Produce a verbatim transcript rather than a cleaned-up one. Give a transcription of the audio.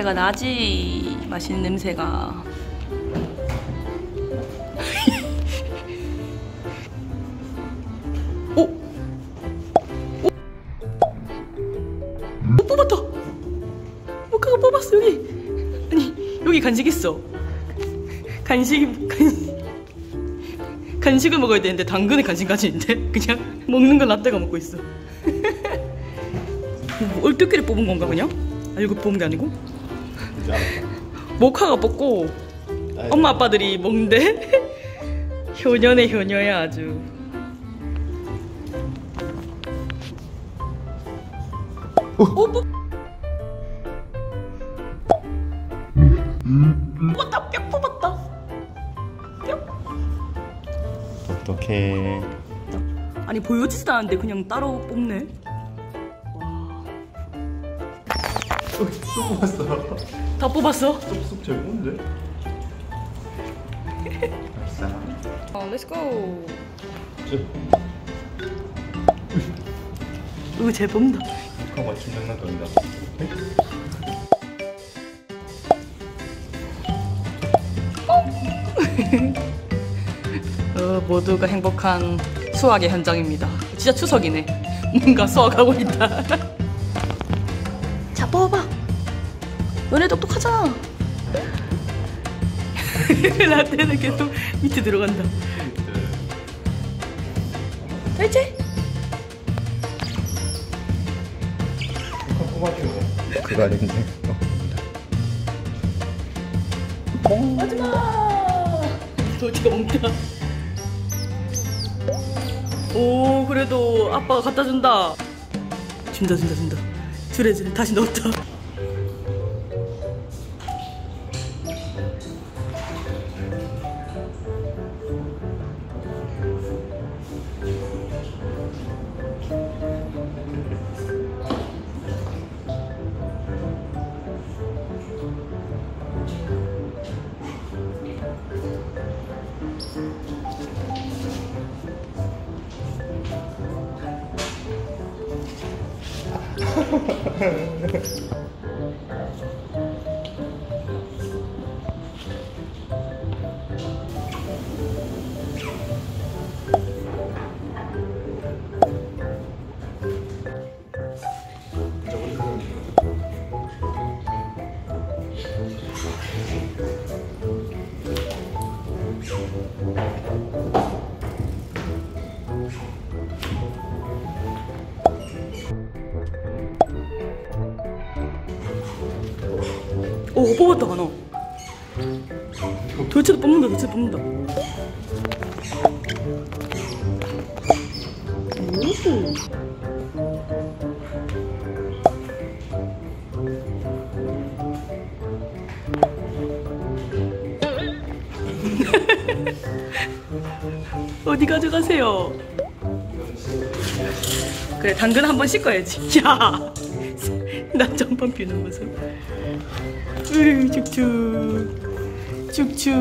냄새가 나지. 맛있는 냄새가. 오! 오! 오! 뽑았다! 모카가 뽑았어, 여기! 아니, 여기 간식 있어. 간식, 간식. 간식을 먹어야 되는데 당근에 간식까지 있는데? 그냥 먹는 건 라떼가 먹고 있어. 뭐, 얼뜻끼리 뽑은 건가 그냥? 알고 뽑은 게 아니고? 모카가 뽑고 엄마 아빠들이 먹는데? 효녀네 효녀야 아주. 어? 어 뽑... 뽑았다! 뿅 뽑았다! 뿅! 어떡해... 아니 보여지지도 않은데 그냥 따로 뽑네? 쏙 뽑았어. 다 뽑았어? 쏙쏙 잘 뽑는데? 맛있다. 어, 렛츠고. 으, 잘 뽑는다. 아, 맞춤 장난 아니다. 어, 모두가 행복한 수학의 현장입니다. 진짜 추석이네. 뭔가 수학하고 있다. 자, 뽑아봐. 너네 똑똑하잖아. 라떼는 계속 밑에 들어간다. 됐지? 그거 아닌데. 마지막! 도지가 뭉다. 오, 그래도 아빠가 갖다 준다. 준다, 준다, 준다. 그래, 그래, 다시 넣었다. 오, 뽑았다, 가나. 도대체도 뽑는다, 도대체도 뽑는다. 어디 가져가세요? 그래, 당근 한번 씻어야지. 야! 나 전판 비는 모습. 으, 쭉쭉. 쭉쭉.